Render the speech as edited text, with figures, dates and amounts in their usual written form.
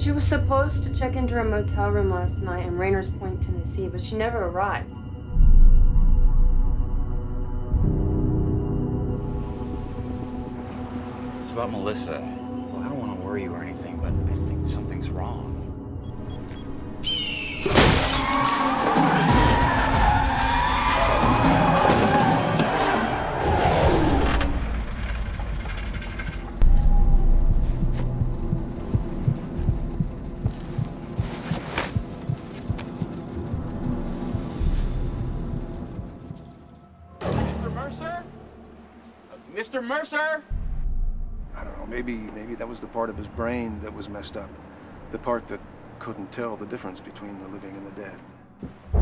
She was supposed to check into her motel room last night in Rainers Point, Tennessee, but she never arrived. It's about Melissa. Well, I don't want to worry you or anything, but I think something's wrong. Mr. Mercer? I don't know, maybe that was the part of his brain that was messed up. The part that couldn't tell the difference between the living and the dead.